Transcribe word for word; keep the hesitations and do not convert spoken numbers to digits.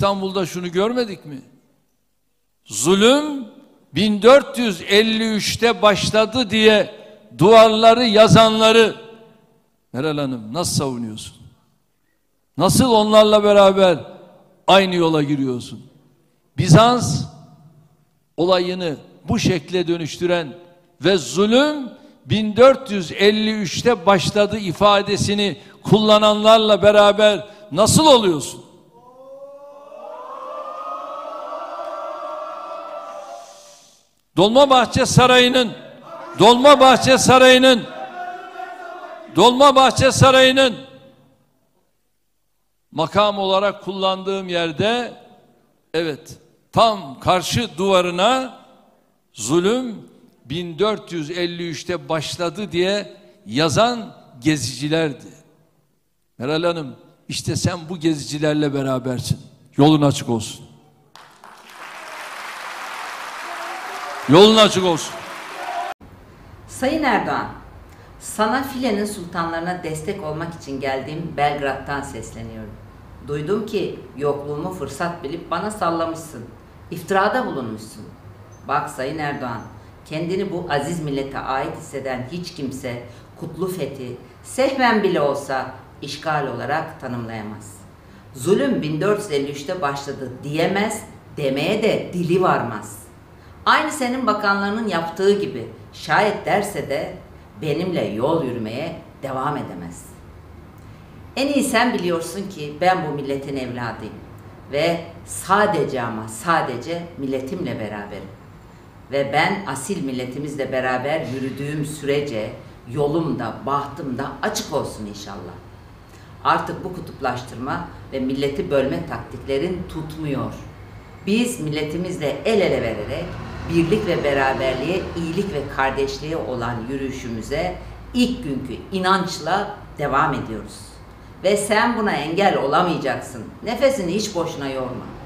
İstanbul'da şunu görmedik mi? Zulüm bin dört yüz elli üç'te başladı diye duvarları yazanları Meral Hanım nasıl savunuyorsun? Nasıl onlarla beraber aynı yola giriyorsun? Bizans olayını bu şekle dönüştüren ve zulüm bin dört yüz elli üç'te başladı ifadesini kullananlarla beraber nasıl oluyorsun? Dolmabahçe Sarayı'nın Dolmabahçe Sarayı'nın Dolmabahçe Sarayı'nın makam olarak kullandığım yerde, evet, tam karşı duvarına zulüm bin dört yüz elli üç'te başladı diye yazan gezicilerdi. Meral Hanım, işte sen bu gezicilerle berabersin. Yolun açık olsun. Yolun açık olsun. Sayın Erdoğan, sana Filenin sultanlarına destek olmak için geldiğim Belgrad'dan sesleniyorum. Duydum ki yokluğumu fırsat bilip bana sallamışsın. İftirada bulunmuşsun. Bak Sayın Erdoğan, kendini bu aziz millete ait hisseden hiç kimse kutlu fethi sehven bile olsa işgal olarak tanımlayamaz. Zulüm bin dört yüz elli üç'te başladı diyemez, demeye de dili varmaz. Aynı senin bakanlarının yaptığı gibi şayet derse de benimle yol yürümeye devam edemez. En iyi sen biliyorsun ki ben bu milletin evladıyım ve sadece ama sadece milletimle beraberim. Ve ben asil milletimizle beraber yürüdüğüm sürece yolum da bahtım da açık olsun inşallah. Artık bu kutuplaştırma ve milleti bölme taktiklerin tutmuyor. Biz milletimizle el ele vererek birlik ve beraberliğe, iyilik ve kardeşliğe olan yürüyüşümüze ilk günkü inançla devam ediyoruz. Ve sen buna engel olamayacaksın. Nefesini hiç boşuna yorma.